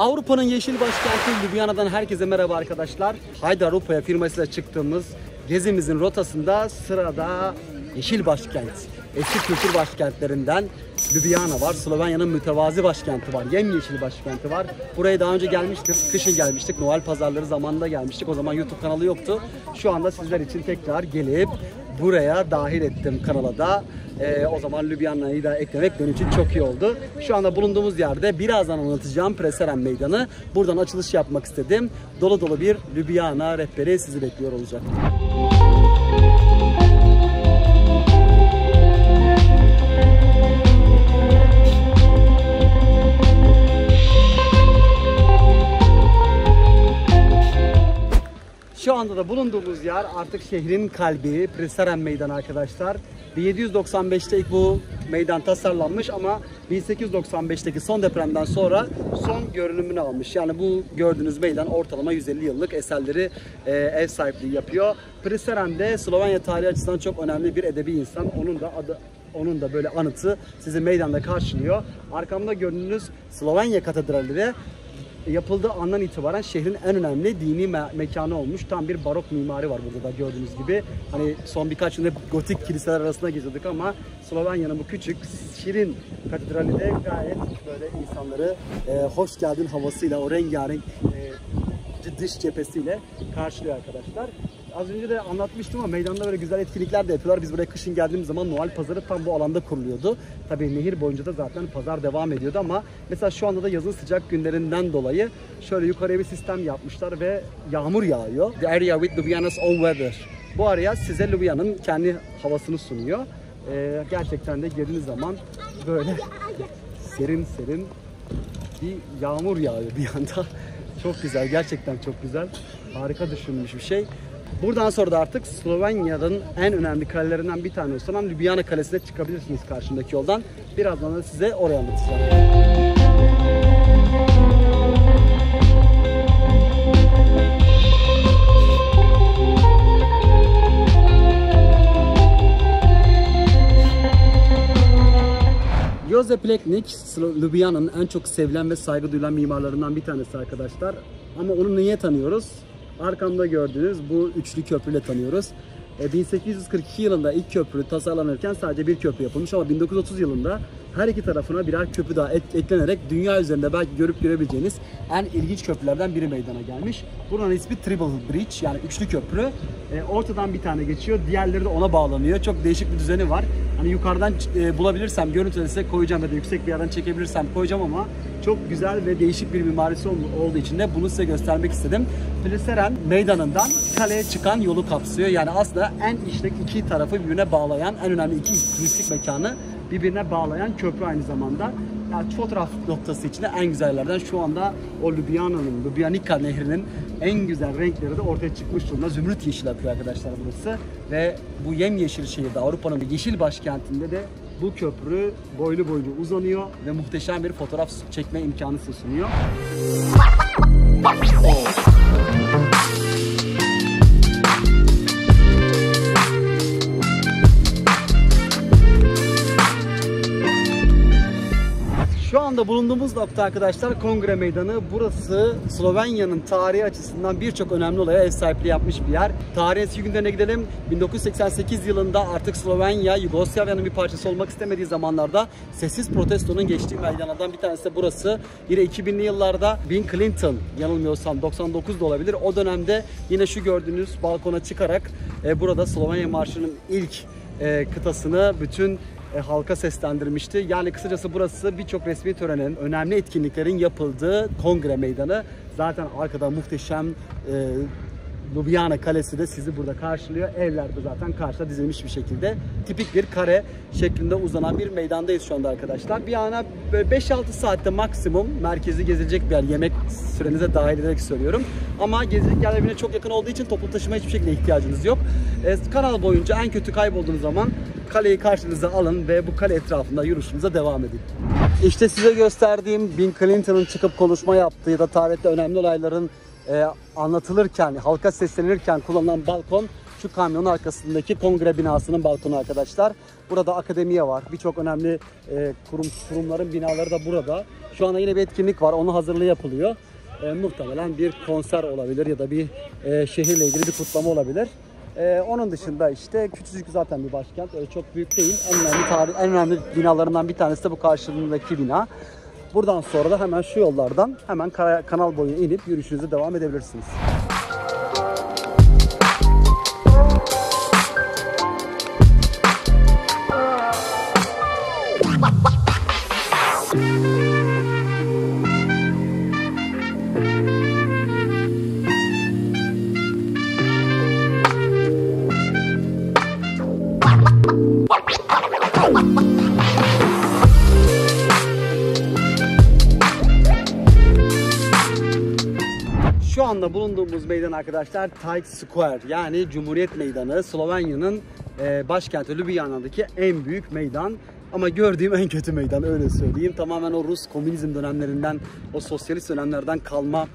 Avrupa'nın yeşil başkenti Ljubljana'dan herkese merhaba arkadaşlar. Haydi Avrupa'ya firmasıyla çıktığımız gezimizin rotasında sırada yeşil başkent, eski kültür başkentlerinden Ljubljana var. Slovenya'nın mütevazi başkenti var, yemyeşil başkenti var. Buraya daha önce gelmiştik, kışın gelmiştik, Noel pazarları zamanında gelmiştik. O zaman YouTube kanalı yoktu. Şu anda sizler için tekrar gelip buraya dahil ettim kanala da. O zaman Ljubljana'yı da eklemek benim için çok iyi oldu. Şu anda bulunduğumuz yerde birazdan anlatacağım Prešeren Meydanı. Buradan açılış yapmak istedim. Dolu dolu bir Ljubljana rehberi sizi bekliyor olacak. Şu anda da bulunduğumuz yer artık şehrin kalbi, Prešeren Meydanı arkadaşlar. 1795'te ilk bu meydan tasarlanmış ama 1895'teki son depremden sonra son görünümünü almış. Yani bu gördüğünüz meydan ortalama 150 yıllık eserleri ev sahipliği yapıyor. Prešeren de Slovenya tarihi açısından çok önemli bir edebi insan. Onun da böyle anıtı sizi meydanda karşılıyor. Arkamda gördüğünüz Slovenya Katedrali de yapıldığı andan itibaren şehrin en önemli dini mekanı olmuş. Tam bir barok mimari var burada da gördüğünüz gibi. Hani son birkaç yılda gotik kiliseler arasında geziyorduk ama Slovenya'nın bu küçük, şirin katedrali de gayet böyle insanları hoş geldin havasıyla, o rengarenk dış cephesiyle karşılıyor arkadaşlar. Az önce de anlatmıştım ama meydanda böyle güzel etkinlikler de yapıyorlar. Biz buraya kışın geldiğimiz zaman Noel pazarı tam bu alanda kuruluyordu. Tabii nehir boyunca da zaten pazar devam ediyordu ama mesela şu anda da yazın sıcak günlerinden dolayı şöyle yukarıya bir sistem yapmışlar ve yağmur yağıyor. The area with Ljubljana's own weather. Bu area size Ljubljana'nın kendi havasını sunuyor. Gerçekten de girdiğiniz zaman böyle serin serin bir yağmur yağıyor bir anda. Çok güzel, gerçekten çok güzel. Harika düşünmüş bir şey. Buradan sonra da artık Slovenya'nın en önemli kalelerinden bir tanesi olan Ljubljana Kalesi'ne çıkabilirsiniz karşımdaki yoldan. Birazdan da size oraya anlatacağım. Jože Plečnik, Ljubljana'nın en çok sevilen ve saygı duyulan mimarlarından bir tanesi arkadaşlar. Ama onu niye tanıyoruz? Arkamda gördüğünüz bu üçlü köprüyle tanıyoruz. 1842 yılında ilk köprü tasarlanırken sadece bir köprü yapılmış ama 1930 yılında her iki tarafına birer köprü daha eklenerek dünya üzerinde belki görüp görebileceğiniz en ilginç köprülerden biri meydana gelmiş. Buranın ismi Triple Bridge, yani üçlü köprü. Ortadan bir tane geçiyor, diğerleri de ona bağlanıyor. Çok değişik bir düzeni var. Hani yukarıdan bulabilirsem görüntüleri size koyacağım ya da yüksek bir yerden çekebilirsem koyacağım ama çok güzel ve değişik bir mimarisi olduğu için de bunu size göstermek istedim. Prešeren Meydanı'ndan kaleye çıkan yolu kapsıyor. Yani aslında en işlek iki tarafı birbirine bağlayan, en önemli iki turistik mekanı birbirine bağlayan köprü aynı zamanda. Yani fotoğraf noktası içinde en güzellerden şu anda o Ljubljana'nın, Ljubljanica nehrinin en güzel renkleri de ortaya çıkmış durumda. Zümrüt yeşil yapıyor arkadaşlar burası. Ve bu yemyeşil şehirde, Avrupa'nın bir yeşil başkentinde de bu köprü boylu boylu uzanıyor ve muhteşem bir fotoğraf çekme imkanı sunuyor. Şu anda bulunduğumuz nokta arkadaşlar Kongre Meydanı. Burası Slovenya'nın tarihi açısından birçok önemli olaya ev sahipliği yapmış bir yer. Tarihin eski günlerine gidelim. 1988 yılında artık Slovenya, Yugoslavya'nın bir parçası olmak istemediği zamanlarda sessiz protestonun geçtiği meydanlardan bir tanesi de burası. Yine 2000'li yıllarda Bill Clinton, yanılmıyorsam 99 da olabilir. O dönemde yine şu gördüğünüz balkona çıkarak burada Slovenya Marşı'nın ilk kıtasını bütün halka seslendirmişti. Yani kısacası burası birçok resmi törenin, önemli etkinliklerin yapıldığı Kongre Meydanı. Zaten arkada muhteşem Ljubljana Kalesi de sizi burada karşılıyor. Evler de zaten karşıda dizilmiş bir şekilde. Tipik bir kare şeklinde uzanan bir meydandayız şu anda arkadaşlar. Bir ana 5-6 saatte maksimum merkezi gezilecek bir yer. Yemek sürenize dahil ederek söylüyorum. Ama gezilecek yerler birbirine çok yakın olduğu için toplu taşıma hiçbir şekilde ihtiyacınız yok. Kanal boyunca en kötü kaybolduğunuz zaman kaleyi karşınıza alın ve bu kale etrafında yürüyüşünüze devam edin. İşte size gösterdiğim Bill Clinton'ın çıkıp konuşma yaptığı ya da tarihte önemli olayların anlatılırken, halka seslenirken kullanılan balkon şu kamyonun arkasındaki Kongre binasının balkonu arkadaşlar. Burada akademiye var. Birçok önemli kurumların binaları da burada. Şu anda yine bir etkinlik var, onun hazırlığı yapılıyor. Muhtemelen bir konser olabilir ya da bir şehirle ilgili bir kutlama olabilir. Onun dışında işte küçücük zaten bir başkent, öyle çok büyük değil. En önemli binalarından bir tanesi de bu karşılığındaki bina. Buradan sonra da hemen şu yollardan hemen kanal boyu inip yürüyüşünüze devam edebilirsiniz. Şu anda bulunduğumuz meydan arkadaşlar Tyke Square, yani Cumhuriyet Meydanı. Slovenya'nın başkenti Ljubljana'daki en büyük meydan. Ama gördüğüm en kötü meydan, öyle söyleyeyim. Tamamen o Rus komünizm dönemlerinden, o sosyalist dönemlerden kalma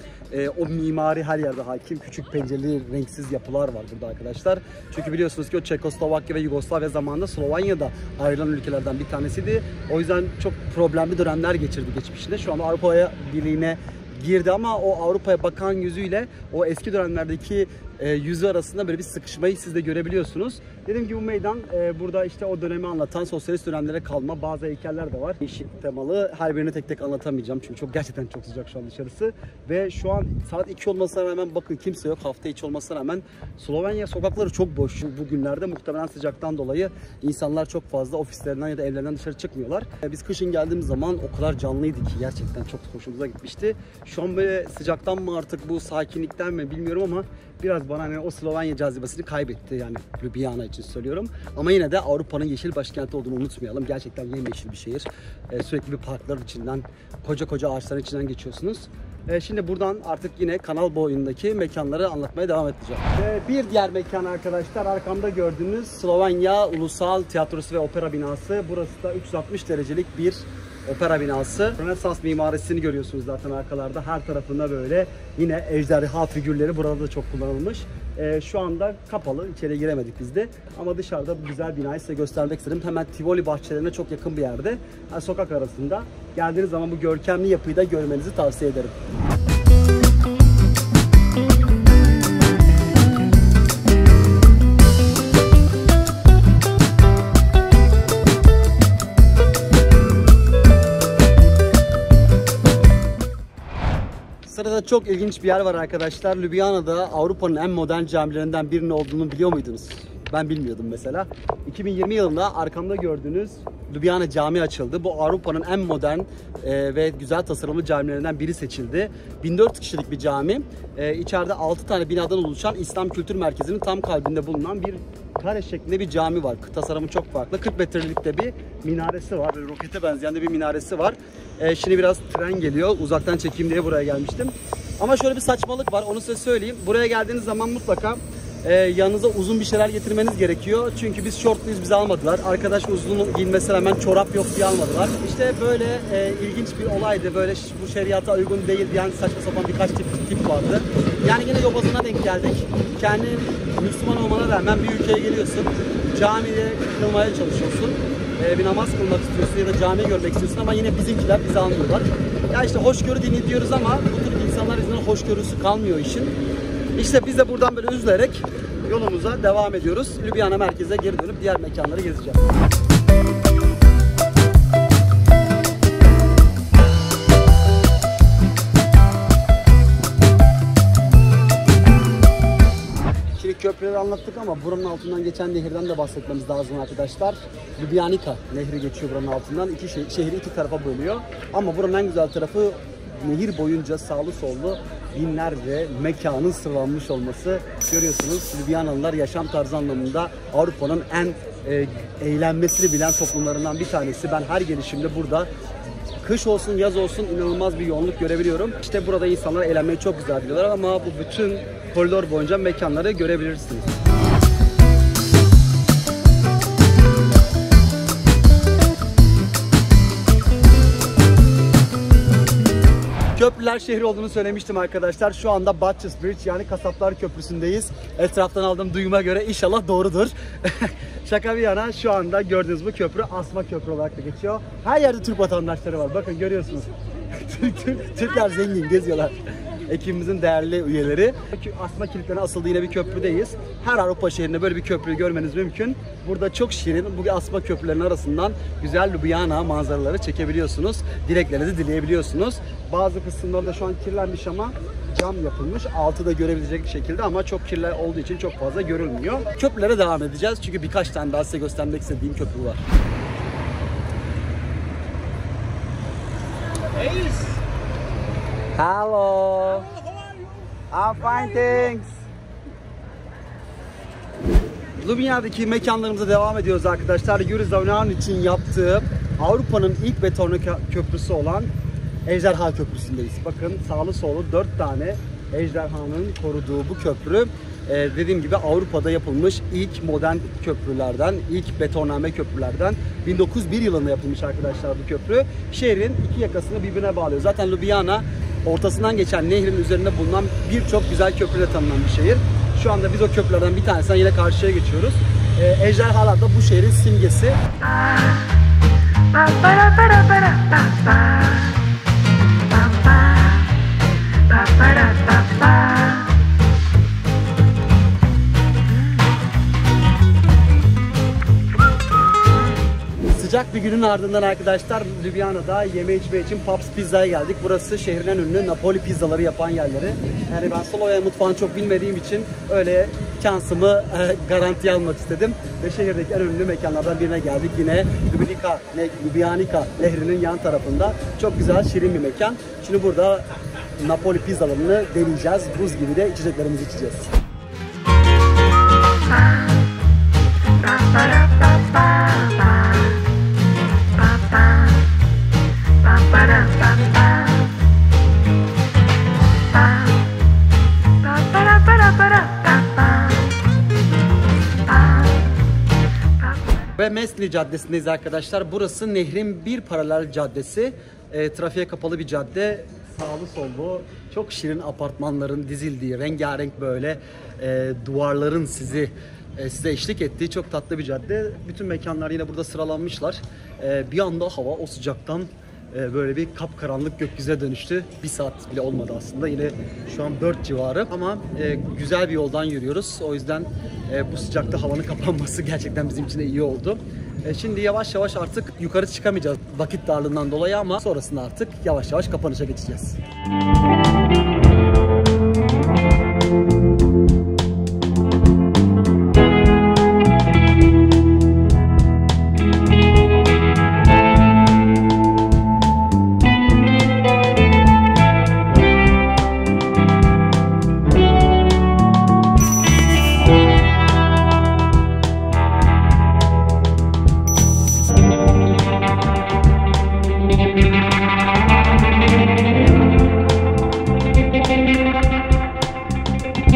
o mimari her yerde hakim. Küçük pencereli renksiz yapılar var burada arkadaşlar. Çünkü biliyorsunuz ki o Çekoslovakya ve Yugoslavya zamanında Slovanya'da ayrılan ülkelerden bir tanesiydi. O yüzden çok problemli dönemler geçirdi geçmişinde. Şu anda Avrupa Birliği'ne girdi ama o Avrupa'ya bakan yüzüyle o eski dönemlerdeki yüzü arasında böyle bir sıkışmayı siz de görebiliyorsunuz. Dediğim gibi bu meydan burada işte o dönemi anlatan sosyalist dönemlere kalma bazı heykeller de var. İşit temalı, her birini tek tek anlatamayacağım çünkü gerçekten çok sıcak şu an dışarısı. Ve şu an saat 2 olmasına rağmen bakın kimse yok, hafta içi olmasına rağmen. Slovenya sokakları çok boş bugünlerde, muhtemelen sıcaktan dolayı insanlar çok fazla ofislerinden ya da evlerinden dışarı çıkmıyorlar. Biz kışın geldiğimiz zaman o kadar canlıydı ki gerçekten çok hoşumuza gitmişti. Şu an böyle sıcaktan mı artık, bu sakinlikten mi bilmiyorum ama biraz bana hani o Slovenya cazibesini kaybetti, yani Ljubljana için söylüyorum. Ama yine de Avrupa'nın yeşil başkenti olduğunu unutmayalım. Gerçekten yemyeşil bir şehir. Sürekli bir parkların içinden, koca koca ağaçların içinden geçiyorsunuz. Şimdi buradan artık yine kanal boyundaki mekanları anlatmaya devam edeceğim. Bir diğer mekan arkadaşlar arkamda gördüğünüz Slovenya Ulusal Tiyatrosu ve Opera Binası. Burası da 360 derecelik bir opera binası. Rönesans mimarisini görüyorsunuz zaten arkalarda. Her tarafında böyle yine ejderha figürleri burada da çok kullanılmış. Şu anda kapalı, içeri giremedik biz de. Ama dışarıda bu güzel binayı size göstermek istedim. Hemen Tivoli bahçelerine çok yakın bir yerde. Yani sokak arasında. Geldiğiniz zaman bu görkemli yapıyı da görmenizi tavsiye ederim. Çok ilginç bir yer var arkadaşlar. Ljubljana'da Avrupa'nın en modern camilerinden birinin olduğunu biliyor muydunuz? Ben bilmiyordum mesela. 2020 yılında arkamda gördüğünüz Ljubljana Camii açıldı. Bu Avrupa'nın en modern ve güzel tasarımlı camilerinden biri seçildi. 1400 kişilik bir cami. İçeride 6 tane binadan oluşan İslam Kültür Merkezi'nin tam kalbinde bulunan bir kare şeklinde bir cami var. Tasarımı çok farklı. 40 metrelikte bir minaresi var. Böyle rokete benzeyen de bir minaresi var. Şimdi biraz tren geliyor. Uzaktan çekeyim diye buraya gelmiştim. Ama şöyle bir saçmalık var. Onu size söyleyeyim. Buraya geldiğiniz zaman mutlaka yanınıza uzun bir şeyler getirmeniz gerekiyor. Çünkü biz şortluyuz, bizi almadılar. Arkadaş uzun giyinmesine hemen çorap yok diye almadılar. İşte böyle ilginç bir olaydı. Böyle bu şeriata uygun değil diyen saçma sapan birkaç tip vardı. Yani yine yobazına denk geldik. Kendi Müslüman olmana rağmen bir ülkeye geliyorsun. Camiye kılmaya çalışıyorsun. Bir namaz kılmak istiyorsun ya da cami görmek istiyorsun ama yine bizimkiler bizi almıyorlar. Ya işte hoşgörü dini diyoruz ama bu tür insanlar yüzünden hoşgörüsü kalmıyor işin. İşte biz de buradan böyle üzülerek yolumuza devam ediyoruz. Ljubljana merkeze geri dönüp diğer mekanları gezeceğiz. Şimdi köprüleri anlattık ama buranın altından geçen nehirden de bahsetmemiz lazım arkadaşlar. Ljubljanica nehri geçiyor buranın altından. Şehri iki tarafa bölüyor. Ama buranın en güzel tarafı nehir boyunca sağlı sollu binlerce mekanın sıralanmış olması. Görüyorsunuz Ljubljanalılar yaşam tarzı anlamında Avrupa'nın en eğlenmesini bilen toplumlarından bir tanesi. Ben her gelişimde burada kış olsun yaz olsun inanılmaz bir yoğunluk görebiliyorum. İşte burada insanlar eğlenmeyi çok güzel biliyorlar ama bu bütün koridor boyunca mekanları görebilirsiniz. Köprüler şehri olduğunu söylemiştim arkadaşlar. Şu anda Butcher's Bridge, yani Kasaplar Köprüsü'ndeyiz. Etraftan aldığım duyuma göre inşallah doğrudur. Şaka bir yana şu anda gördüğünüz bu köprü Asma Köprü olarak da geçiyor. Her yerde Türk vatandaşları var. Bakın görüyorsunuz. Türkler zengin, geziyorlar. Ekibimizin değerli üyeleri. Asma kilitlerine asıldı yine bir köprüdeyiz. Her Avrupa şehrinde böyle bir köprüyü görmeniz mümkün. Burada çok şirin, bu asma köprülerin arasından güzel Ljubljana manzaraları çekebiliyorsunuz. Dileklerinizi dileyebiliyorsunuz. Bazı kısımlarda şu an kirlenmiş ama cam yapılmış. Altı da görebilecek şekilde ama çok kirli olduğu için çok fazla görülmüyor. Köprülere devam edeceğiz çünkü birkaç tane daha size göstermek istediğim köprü var. Hello. I'm fine, thanks. Ljubljania'daki mekanlarımıza devam ediyoruz arkadaşlar. Jože Plečnik'in için yaptığı Avrupa'nın ilk beton köprüsü olan Ejderha Köprüsü'ndeyiz. Bakın sağlı sollu 4 tane ejderhanın koruduğu bu köprü. Dediğim gibi Avrupa'da yapılmış ilk modern köprülerden, ilk betonarme köprülerden 1901 yılında yapılmış arkadaşlar bu köprü. Şehrin iki yakasını birbirine bağlıyor. Zaten Ljubljana ortasından geçen nehrin üzerinde bulunan birçok güzel köprüyle tanınan bir şehir. Şu anda biz o köprülerden bir tanesinden yine karşıya geçiyoruz. Ejderhalar da bu şehrin simgesi. Sıcak bir günün ardından arkadaşlar Ljubljana'da yeme içme için Pop's Pizza'ya geldik. Burası şehrin en ünlü Napoli pizzaları yapan yerleri. Yani ben Slovenya mutfağını çok bilmediğim için öyle şansımı garantiye almak istedim. Ve şehirdeki en ünlü mekanlardan birine geldik. Yine Ljubljanica nehrinin yan tarafında. Çok güzel, şirin bir mekan. Şimdi burada Napoli pizzalarını deneyeceğiz. Buz gibi de içeceklerimizi içeceğiz. Ve Mesli Caddesi'ndeyiz arkadaşlar. Burası nehrin bir paralel caddesi. Trafiğe kapalı bir cadde. Sağlı sollu çok şirin apartmanların dizildiği, rengarenk böyle duvarların size eşlik ettiği çok tatlı bir cadde. Bütün mekanlar yine burada sıralanmışlar. Bir anda hava o sıcaktan böyle bir kapkaranlık gökyüzüne dönüştü. Bir saat bile olmadı aslında. Yine şu an 4 civarı ama güzel bir yoldan yürüyoruz. O yüzden bu sıcakta havanın kapanması gerçekten bizim için de iyi oldu. Şimdi yavaş yavaş artık yukarı çıkamayacağız vakit darlığından dolayı ama sonrasında artık yavaş yavaş kapanışa geçeceğiz.